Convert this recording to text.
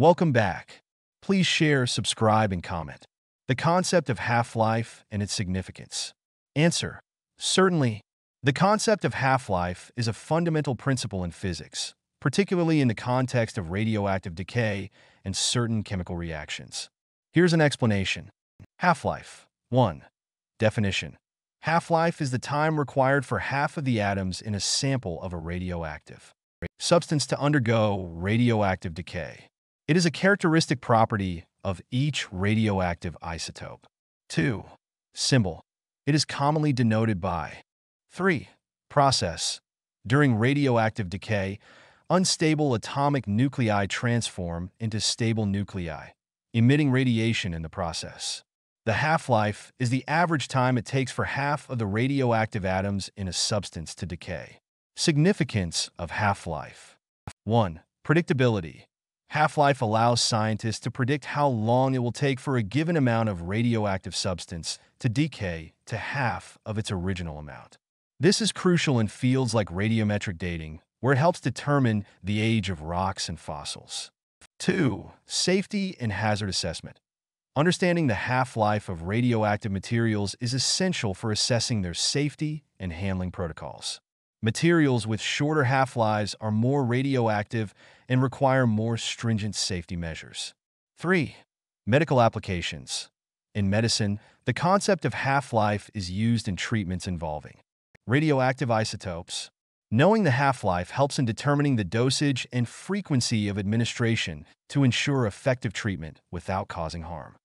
Welcome back. Please share, subscribe, and comment. The concept of half-life and its significance. Answer: certainly. The concept of half-life is a fundamental principle in physics, particularly in the context of radioactive decay and certain chemical reactions. Here's an explanation. Half-life. 1. Definition. Half-life is the time required for half of the atoms in a sample of a radioactive substance to undergo radioactive decay. It is a characteristic property of each radioactive isotope. 2. Symbol. It is commonly denoted by. 3. Process. During radioactive decay, unstable atomic nuclei transform into stable nuclei, emitting radiation in the process. The half-life is the average time it takes for half of the radioactive atoms in a substance to decay. Significance of half-life. 1. Predictability. Half-life allows scientists to predict how long it will take for a given amount of radioactive substance to decay to half of its original amount. This is crucial in fields like radiometric dating, where it helps determine the age of rocks and fossils. 2. Safety and hazard assessment. Understanding the half-life of radioactive materials is essential for assessing their safety and handling protocols. Materials with shorter half-lives are more radioactive and require more stringent safety measures. 3. Medical applications. In medicine, the concept of half-life is used in treatments involving radioactive isotopes. Knowing the half-life helps in determining the dosage and frequency of administration to ensure effective treatment without causing harm.